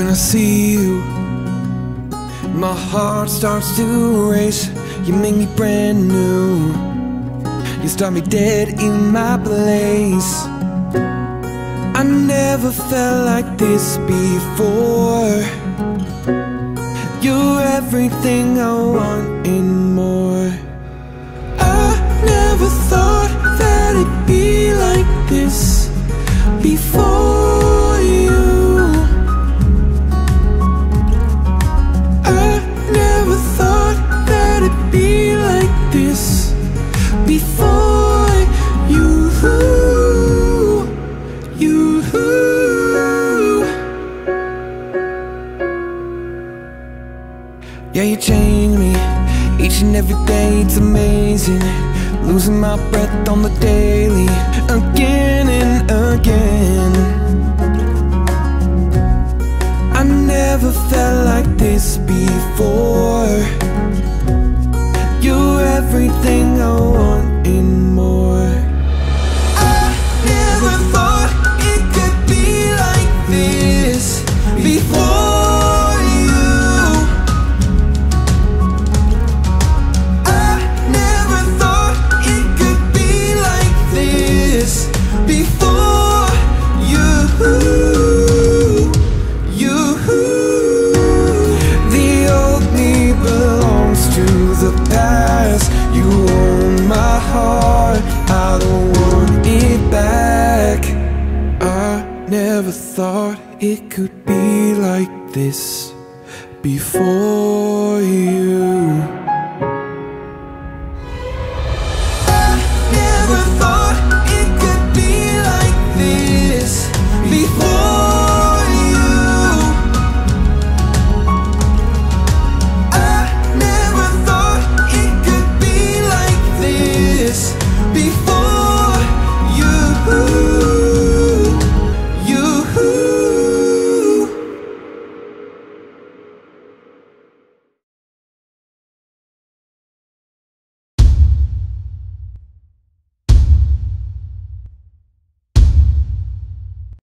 When I see you, my heart starts to race. You make me brand new. You start me dead in my place. I never felt like this before. You're everything I want and more. I never thought that it'd be like this before you. I never thought that it'd be like this before you. You. Yeah, you change me each and every day, it's amazing. Losing my breath on the daily, again and again. I never felt like this before. You're everything I want and more. I never thought it could be like this before. I don't want it back. I never thought it could be like this before you.